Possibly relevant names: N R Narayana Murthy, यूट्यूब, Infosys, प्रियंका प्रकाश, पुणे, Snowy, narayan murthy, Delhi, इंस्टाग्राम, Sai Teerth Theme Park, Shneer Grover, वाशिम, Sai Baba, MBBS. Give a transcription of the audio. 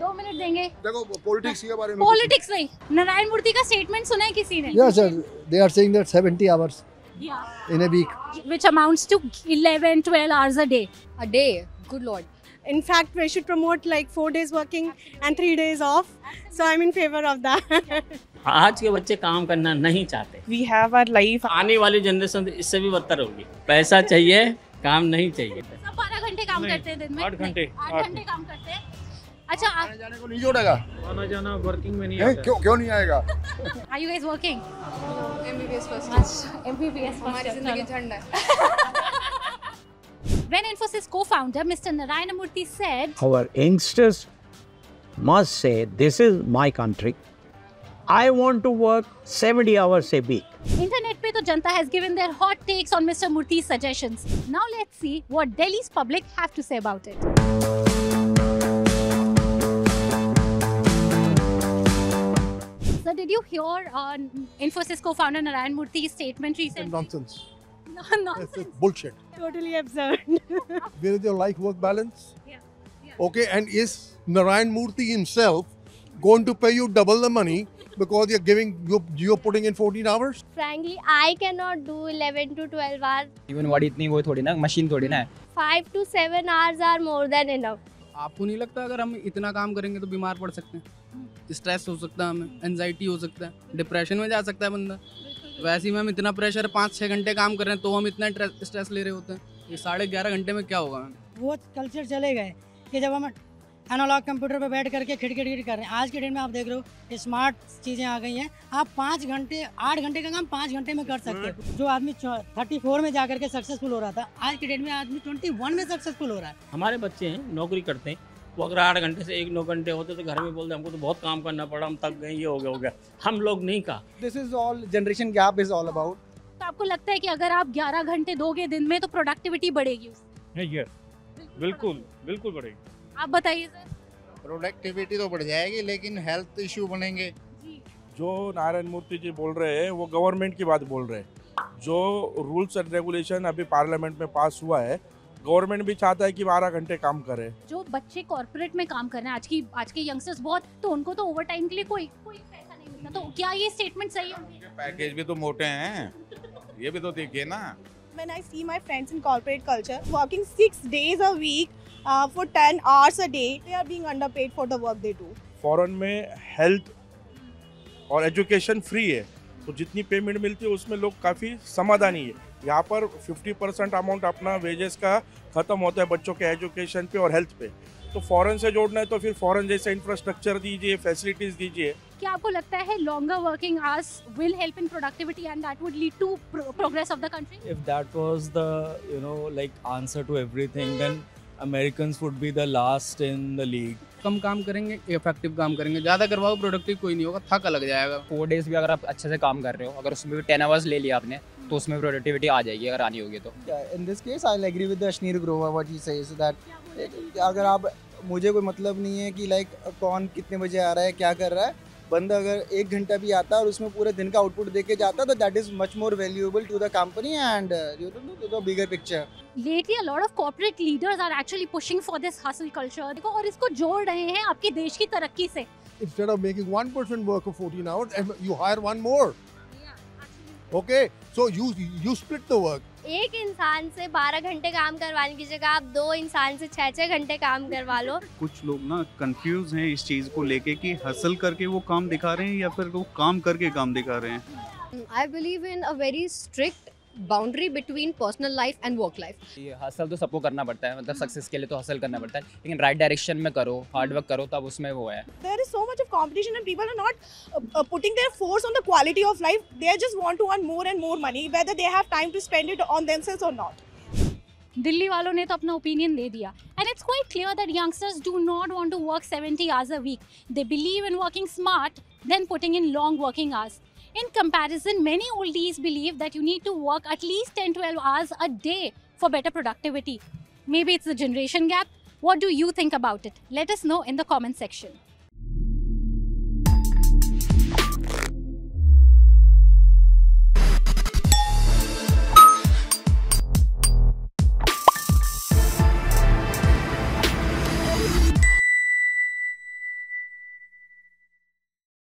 2 minute देंगे। देखो politics के बारे में, पॉलिटिक्स नहीं, नारायण मूर्ति का स्टेटमेंट सुना है किसी ने? Yes sir, they are saying that 70 hours in a week, which amounts to 11-12 hours a day. A day, good lord. In fact, we should promote like 4 days working and 3 days off. So I'm in favor of that. आज के बच्चे काम करना नहीं चाहते. We have our life. आने वाली generation इससे भी बदतर होगी. पैसा चाहिए, काम नहीं चाहिए. सब 12 घंटे काम करते हैं दिन में. 8 घंटे काम करते हैं. अच्छा, आने जाने को नहीं जोड़ेगा? आना जाना वर्किंग में नहीं आएगा। क्यों नहीं आएगा? Are you guys working? MBBS first. MBBS हमारी जिंदगी झंडा है। When Infosys co-founder Mr. Narayana Murthy said, "Our youngsters must say this is my country. I want to work 70 hours a week." Internet पे तो जनता has given their hot takes on Mr. Murthy's suggestions. Now let's see what Delhi's public have to say about it. Sir, did you hear Infosys co-founder Narayan Murthy's statement recently? Nonsense. No, nonsense. Yes, it's bullshit. Totally absurd. Where is your life-work balance? Yeah. Okay, and is Narayan Murthy himself going to pay you double the money because you're putting in 14 hours? Frankly, I cannot do 11 to 12 hours. Even what इतनी वो थोड़ी ना machine थोड़ी ना है. 5 to 7 hours are more than enough. आपको नहीं लगता अगर हम इतना काम करेंगे तो बीमार पड़ सकते हैं? स्ट्रेस हो सकता है, हमें एंजाइटी हो सकता है, डिप्रेशन में जा सकता है बंदा. वैसे ही मैम इतना प्रेशर 5-6 घंटे काम कर रहे हैं तो हम इतना स्ट्रेस ले रहे होते हैं. ये 11.5 घंटे में क्या होगा मैम? वो कल्चर चले गए कि जब हम एनालॉग कंप्यूटर पर बैठ करके खिड़खिड़ कर रहे हैं. आज के डेट में आप देख रहे हो स्मार्ट चीज़ें आ गई हैं. आप 8 घंटे का काम 5 घंटे में कर सकते हो. जो आदमी 34 में जा करके सक्सेसफुल हो रहा था, आज के डेट में आदमी 21 में सक्सेसफुल हो रहा है. हमारे बच्चे हैं, नौकरी करते हैं, वो अगर 8 घंटे से 1-2 घंटे होते तो घर में बोलते हमको तो बहुत काम करना पड़ा, हम थक गए, ये हो गया हम लोग नहीं कहा. This is all generation gap is all about. तो आपको लगता है कि अगर आप 11 घंटे दोगे दिन में तो प्रोडक्टिविटी बढ़ेगी? यस, बिल्कुल बढ़ेगी. आप बताइए सर. प्रोडक्टिविटी तो बढ़ जाएगी लेकिन हेल्थ इश्यू बनेंगे. जो नारायण मूर्ति जी बोल रहे हैं वो गवर्नमेंट की बात बोल रहे हैं. जो रूल्स एंड रेगुलेशन अभी पार्लियामेंट में पास हुआ है, गवर्नमेंट भी चाहता है कि 12 घंटे काम करे. जो बच्चे कॉर्पोरेट में काम कर रहे हैं, आज के यंगस्टर्स बहुत, तो उनको तो ओवरटाइम के लिए कोई पैसा नहीं मिलता. तो क्या ये स्टेटमेंट सही है? उनके पैकेज भी तो मोटे हैं, ये भी तो देखिए ना. When I see my friends in corporate culture working 6 days a week for 10 hours a day, they are being underpaid for the work they do. Foreign में health और education free है, तो जितनी पेमेंट मिलती है उसमें लोग काफ़ी समाधानी है. यहाँ पर 50% अमाउंट अपना वेजेस का ख़त्म होता है बच्चों के एजुकेशन पे और हेल्थ पे. तो फॉरेन से जोड़ना है तो फिर फॉरेन जैसा इंफ्रास्ट्रक्चर दीजिए, फैसिलिटीज़ दीजिए. क्या आपको लगता है longer working hours will help in productivity and that would lead to progress of the country? If that was the you know like answer to everything then Americans would be the last in the league. कम काम करेंगे, effective काम करेंगे. ज़्यादा करवाओ productive कोई नहीं होगा, थका लग जाएगा. 4 days भी अगर आप अच्छे से काम कर रहे हो, अगर उसमें भी 10 hours ले लिया आपने, तो उसमें प्रोडक्टिविटी आ जाएगी अगर आनी होगी तो. In this case I agree with Ashneer Grover what he says that अगर आप, मुझे कोई मतलब नहीं है कि लाइक कौन कितने बजे आ रहा है, क्या कर रहा है. बंदा अगर 1 घंटा भी आता और उसमें पूरे दिन का आउटपुट देके जाता तो that is much more valuable to the company and you know to the bigger picture. Lately a lot of corporate leaders are actually pushing for this hustle culture और इसको जोड़ रहे हैं आपके देश की तरक्की से. Instead of making 1% work for 14 hours you hire 1 more. Okay, so you split the work. एक इंसान से 12 घंटे काम करवाने की जगह आप 2 इंसान से 6-6 घंटे काम करवा लो. कुछ लोग ना कंफ्यूज हैं इस चीज को लेके कि हसल करके वो काम दिखा रहे हैं या फिर वो काम करके काम दिखा रहे हैं. I believe in a very strict boundary between personal life and work life. ये हसल तो सबको करना पड़ता है, मतलब सक्सेस के लिए तो हसल करना पड़ता है, लेकिन राइट डायरेक्शन में करो, हार्ड वर्क करो, तब उसमें वो है. There is so much of competition and people are not putting their force on the quality of life. They just want to earn more and more money whether they have time to spend it on themselves और not. Delhi वालों ने तो अपना opinion दे दिया and it's quite clear that youngsters do not want to work 70 hours a week. They believe in working smart than putting in long working hours. In comparison, many oldies believe that you need to work at least 10-12 hours a day for better productivity. Maybe it's the generation gap. What do you think about it? Let us know in the comment section.